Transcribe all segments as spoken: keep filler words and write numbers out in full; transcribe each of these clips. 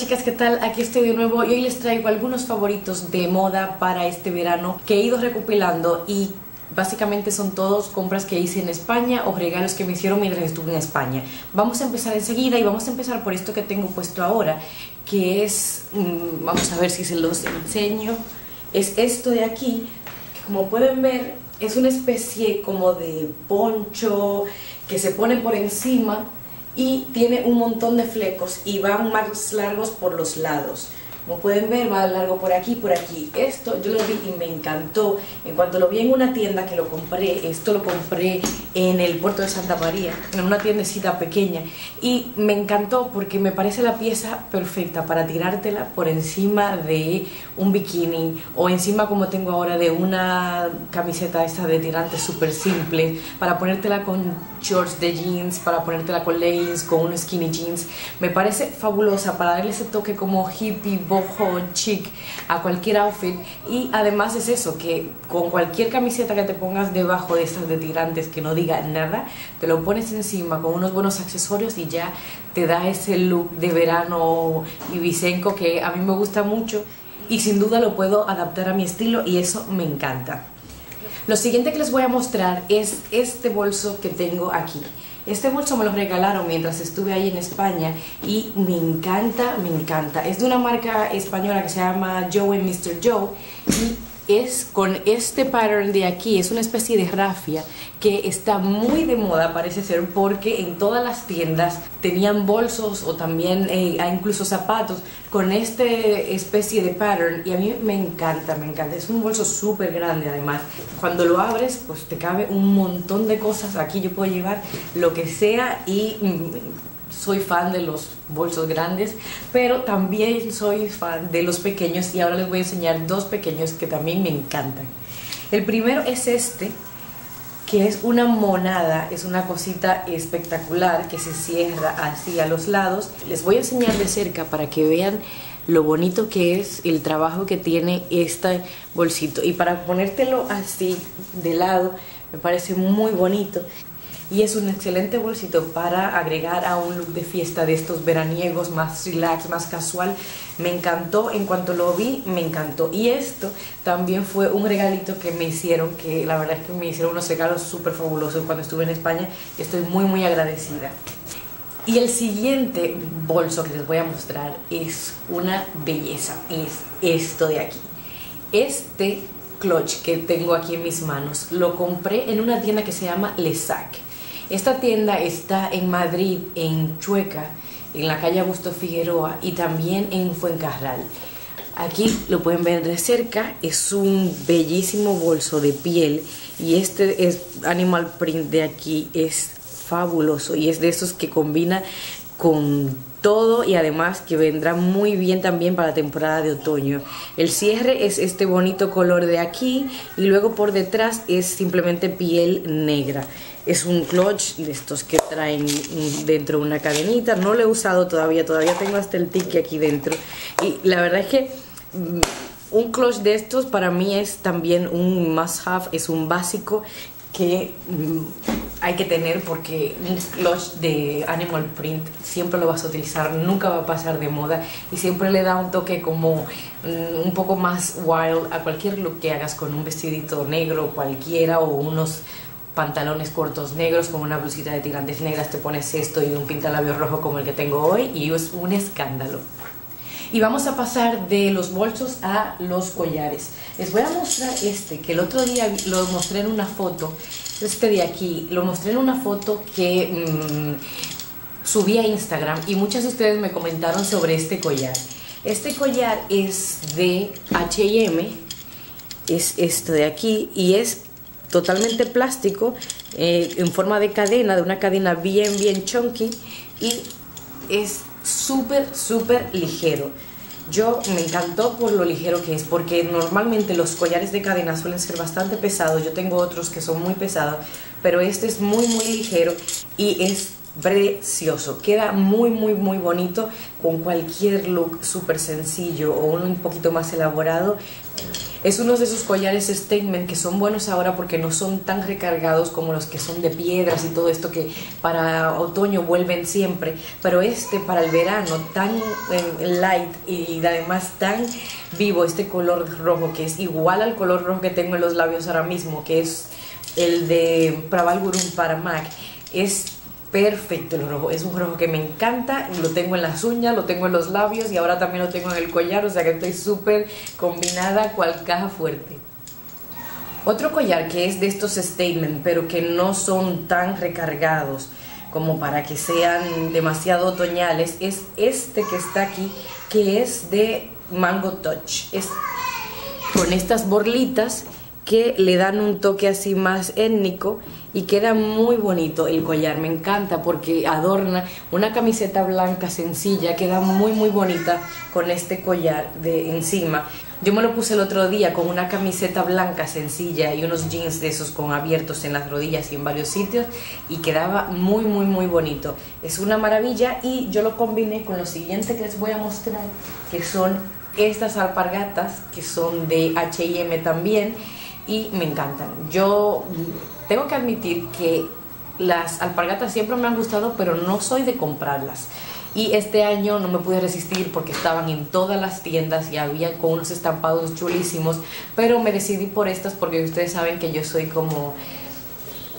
chicas, ¿qué tal? Aquí estoy de nuevo y hoy les traigo algunos favoritos de moda para este verano que he ido recopilando y básicamente son todos compras que hice en España o regalos que me hicieron mientras estuve en España. Vamos a empezar enseguida y vamos a empezar por esto que tengo puesto ahora, que es, mmm, vamos a ver si se los enseño, es esto de aquí, que como pueden ver es una especie como de poncho que se pone por encima y tiene un montón de flecos y van más largos por los lados. Como pueden ver, va largo por aquí, por aquí. Esto yo lo vi y me encantó. En cuanto lo vi en una tienda que lo compré, esto lo compré en el puerto de Santa María, en una tiendecita pequeña. Y me encantó porque me parece la pieza perfecta para tirártela por encima de un bikini o encima, como tengo ahora, de una camiseta esta de tirantes súper simple, para ponértela con shorts de jeans, para ponértela con leggings, con unos skinny jeans. Me parece fabulosa para darle ese toque como hippie, boho, chic a cualquier outfit. Y además es eso, que con cualquier camiseta que te pongas debajo de estas de tirantes que no diga nada, te lo pones encima con unos buenos accesorios y ya te da ese look de verano ibicenco que a mí me gusta mucho y sin duda lo puedo adaptar a mi estilo y eso me encanta. Lo siguiente que les voy a mostrar es este bolso que tengo aquí. Este bolso me lo regalaron mientras estuve ahí en España y me encanta, me encanta. Es de una marca española que se llama Joe y mister Joe y es con este pattern de aquí, es una especie de rafia que está muy de moda, parece ser, porque en todas las tiendas tenían bolsos o también eh, incluso zapatos con esta especie de pattern y a mí me encanta, me encanta. Es un bolso súper grande además. Cuando lo abres, pues te cabe un montón de cosas. Aquí yo puedo llevar lo que sea y mm, soy fan de los bolsos grandes, pero también soy fan de los pequeños y ahora les voy a enseñar dos pequeños que también me encantan. El primero es este, que es una monada, es una cosita espectacular que se cierra así a los lados. Les voy a enseñar de cerca para que vean lo bonito que es el trabajo que tiene este bolsito. Y para ponértelo así de lado me parece muy bonito. Y es un excelente bolsito para agregar a un look de fiesta de estos veraniegos, más relax, más casual. Me encantó, en cuanto lo vi, me encantó. Y esto también fue un regalito que me hicieron, que la verdad es que me hicieron unos regalos súper fabulosos cuando estuve en España. Y estoy muy, muy agradecida. Y el siguiente bolso que les voy a mostrar es una belleza. Es esto de aquí. Este clutch que tengo aquí en mis manos lo compré en una tienda que se llama Le Sac. Esta tienda está en Madrid, en Chueca, en la calle Augusto Figueroa y también en Fuencarral. Aquí lo pueden ver de cerca, es un bellísimo bolso de piel y este es animal print de aquí, es fabuloso y es de esos que combina con todo y además que vendrá muy bien también para la temporada de otoño. El cierre es este bonito color de aquí y luego por detrás es simplemente piel negra. Es un clutch de estos que traen dentro una cadenita. No lo he usado todavía, todavía tengo hasta el tique aquí dentro. Y la verdad es que un clutch de estos para mí es también un must have, es un básico que hay que tener porque un clutch de animal print siempre lo vas a utilizar, nunca va a pasar de moda y siempre le da un toque como um, un poco más wild a cualquier look que hagas con un vestidito negro cualquiera o unos pantalones cortos negros con una blusita de tirantes negras, te pones esto y un pintalabio rojo como el que tengo hoy y es un escándalo. Y vamos a pasar de los bolsos a los collares. Les voy a mostrar este, que el otro día lo mostré en una foto. Este de aquí, lo mostré en una foto que mmm, subí a Instagram y muchas de ustedes me comentaron sobre este collar. Este collar es de H y M, es esto de aquí y es totalmente plástico, eh, en forma de cadena, de una cadena bien, bien chunky y es súper, súper ligero. Yo me encantó por lo ligero que es, porque normalmente los collares de cadena suelen ser bastante pesados. Yo tengo otros que son muy pesados, pero este es muy, muy ligero y es precioso. Queda muy, muy, muy bonito con cualquier look súper sencillo o uno un poquito más elaborado. Es uno de esos collares statement que son buenos ahora porque no son tan recargados como los que son de piedras y todo esto que para otoño vuelven siempre, pero este para el verano tan eh, light y además tan vivo, este color rojo que es igual al color rojo que tengo en los labios ahora mismo, que es el de Prabal Gurung para MAC, es perfecto el rojo, es un rojo que me encanta, lo tengo en las uñas, lo tengo en los labios y ahora también lo tengo en el collar, o sea que estoy súper combinada cual caja fuerte. Otro collar que es de estos statement, pero que no son tan recargados como para que sean demasiado otoñales, es este que está aquí, que es de Mango Touch, es con estas borlitas que le dan un toque así más étnico y queda muy bonito el collar, me encanta porque adorna una camiseta blanca sencilla, queda muy muy bonita con este collar de encima. Yo me lo puse el otro día con una camiseta blanca sencilla y unos jeans de esos con abiertos en las rodillas y en varios sitios y quedaba muy muy muy bonito, es una maravilla. Y yo lo combiné con lo siguiente que les voy a mostrar, que son estas alpargatas que son de H y M también y me encantan. Yo tengo que admitir que las alpargatas siempre me han gustado, pero no soy de comprarlas. Y este año no me pude resistir porque estaban en todas las tiendas y había con unos estampados chulísimos, pero me decidí por estas porque ustedes saben que yo soy como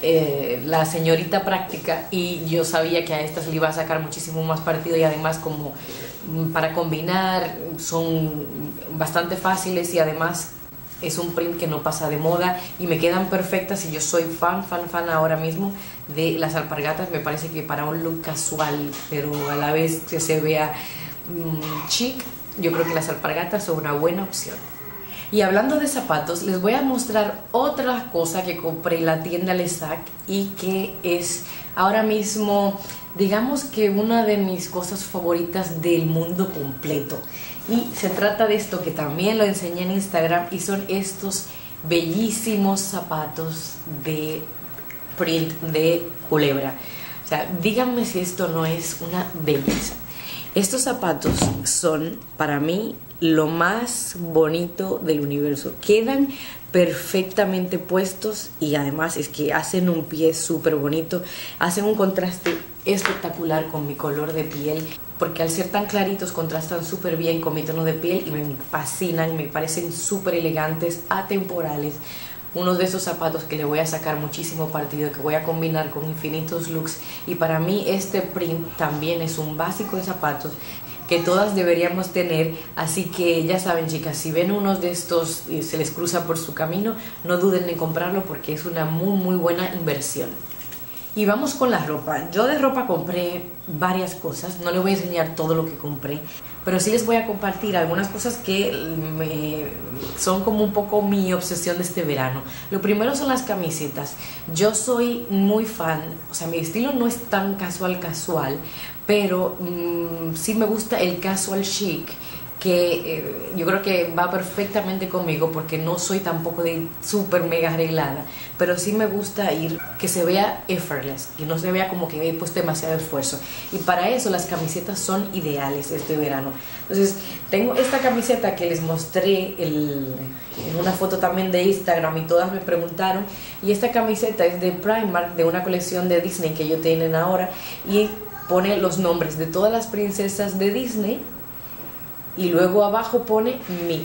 eh, la señorita práctica y yo sabía que a estas le iba a sacar muchísimo más partido y además como para combinar son bastante fáciles y además es un print que no pasa de moda y me quedan perfectas y yo soy fan, fan, fan ahora mismo de las alpargatas. Me parece que para un look casual, pero a la vez que se vea mmm, chic, yo creo que las alpargatas son una buena opción. Y hablando de zapatos, les voy a mostrar otra cosa que compré en la tienda Le Sac y que es ahora mismo, digamos que una de mis cosas favoritas del mundo completo. Y se trata de esto que también lo enseñé en Instagram y son estos bellísimos zapatos de print de culebra. O sea, díganme si esto no es una belleza. Estos zapatos son para mí lo más bonito del universo. Quedan perfectamente puestos y además es que hacen un pie súper bonito. Hacen un contraste espectacular con mi color de piel, porque al ser tan claritos contrastan súper bien con mi tono de piel y me fascinan, me parecen súper elegantes, atemporales. Uno de esos zapatos que le voy a sacar muchísimo partido, que voy a combinar con infinitos looks. Y para mí este print también es un básico de zapatos que todas deberíamos tener, así que ya saben chicas, si ven unos de estos y se les cruza por su camino, no duden en comprarlo porque es una muy muy buena inversión. Y vamos con la ropa. Yo de ropa compré varias cosas, no les voy a enseñar todo lo que compré, pero sí les voy a compartir algunas cosas que me, son como un poco mi obsesión de este verano. Lo primero son las camisetas. Yo soy muy fan, o sea mi estilo no es tan casual casual, pero mmm, sí me gusta el casual chic, que eh, yo creo que va perfectamente conmigo porque no soy tampoco de súper mega arreglada, pero sí me gusta ir que se vea effortless, que no se vea como que he puesto demasiado esfuerzo, y para eso las camisetas son ideales este verano. Entonces tengo esta camiseta que les mostré el, en una foto también de Instagram y todas me preguntaron, y esta camiseta es de Primark, de una colección de Disney que ellos tienen ahora, y pone los nombres de todas las princesas de Disney y luego abajo pone mi,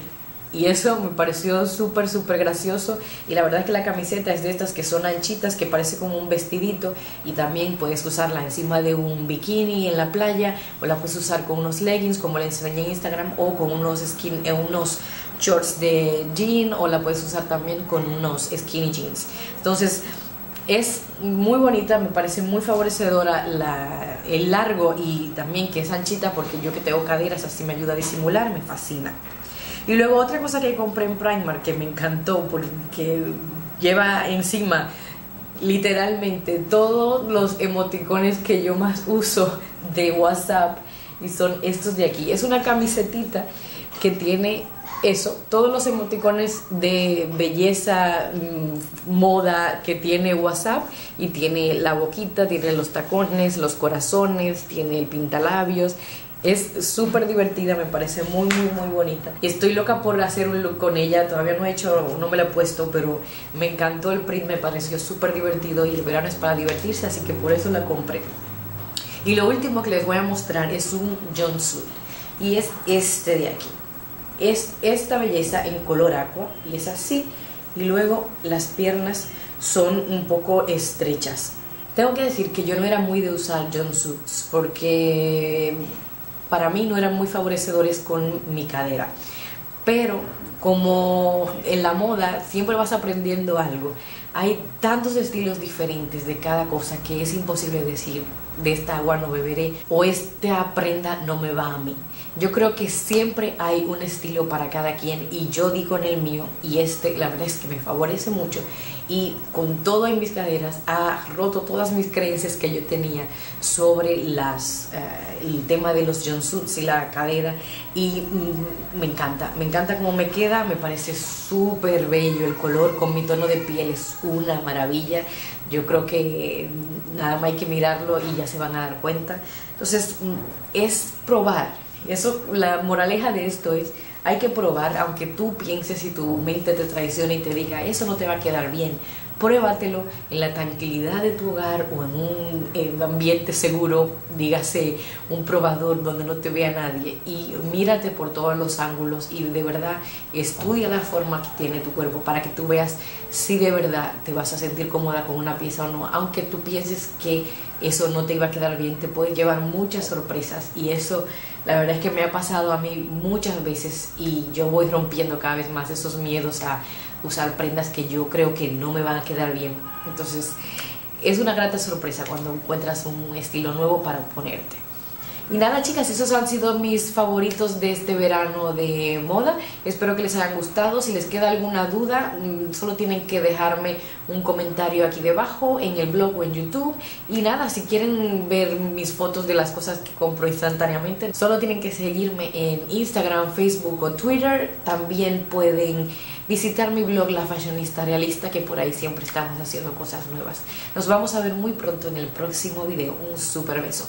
y eso me pareció súper súper gracioso. Y la verdad es que la camiseta es de estas que son anchitas, que parece como un vestidito, y también puedes usarla encima de un bikini en la playa, o la puedes usar con unos leggings como le enseñé en Instagram, o con unos, skin, eh, unos shorts de jean, o la puedes usar también con unos skinny jeans. Entonces es muy bonita, me parece muy favorecedora la, el largo y también que es anchita, porque yo que tengo caderas así me ayuda a disimular, me fascina. Y luego otra cosa que compré en Primark que me encantó, porque lleva encima literalmente todos los emoticones que yo más uso de WhatsApp, y son estos de aquí. Es una camisetita que tiene eso, todos los emoticones de belleza, moda que tiene WhatsApp, y tiene la boquita, tiene los tacones, los corazones, tiene el pintalabios, Es súper divertida, me parece muy, muy, muy bonita. Y estoy loca por hacer un look con ella. Todavía no he hecho, no me la he puesto, pero me encantó el print, me pareció súper divertido. Y el verano es para divertirse, así que por eso la compré. Y lo último que les voy a mostrar es un jumpsuit. Y es este de aquí. Es esta belleza en color aqua. Y es así. Y luego las piernas son un poco estrechas. Tengo que decir que yo no era muy de usar jumpsuits porque... para mí no eran muy favorecedores con mi cadera, pero como en la moda siempre vas aprendiendo algo, hay tantos estilos diferentes de cada cosa que es imposible decir de esta agua no beberé o esta prenda no me va a mí. Yo creo que siempre hay un estilo para cada quien y yo di con el mío y este la verdad es que me favorece mucho y con todo en mis caderas ha roto todas mis creencias que yo tenía sobre las, uh, el tema de los jumpsuits y la cadera y mm, me encanta, me encanta cómo me queda, me parece súper bello el color, con mi tono de piel es una maravilla, yo creo que eh, nada más hay que mirarlo y ya se van a dar cuenta, entonces mm, es probar. Eso, la moraleja de esto es, hay que probar, aunque tú pienses y tu mente te traicione y te diga, eso no te va a quedar bien, pruébatelo en la tranquilidad de tu hogar o en un, en un ambiente seguro, dígase un probador donde no te vea nadie y mírate por todos los ángulos y de verdad estudia la forma que tiene tu cuerpo para que tú veas si de verdad te vas a sentir cómoda con una pieza o no, aunque tú pienses que eso no te iba a quedar bien, te puede llevar muchas sorpresas y eso la verdad es que me ha pasado a mí muchas veces y yo voy rompiendo cada vez más esos miedos a usar prendas que yo creo que no me van a quedar bien. Entonces es una grata sorpresa cuando encuentras un estilo nuevo para ponerte. Y nada chicas, esos han sido mis favoritos de este verano de moda. Espero que les hayan gustado. Si les queda alguna duda, solo tienen que dejarme un comentario aquí debajo, en el blog o en YouTube. Y nada, si quieren ver mis fotos de las cosas que compro instantáneamente, solo tienen que seguirme en Instagram, Facebook o Twitter. También pueden visitar mi blog La Fashionista Realista, que por ahí siempre estamos haciendo cosas nuevas. Nos vamos a ver muy pronto en el próximo video. Un super beso.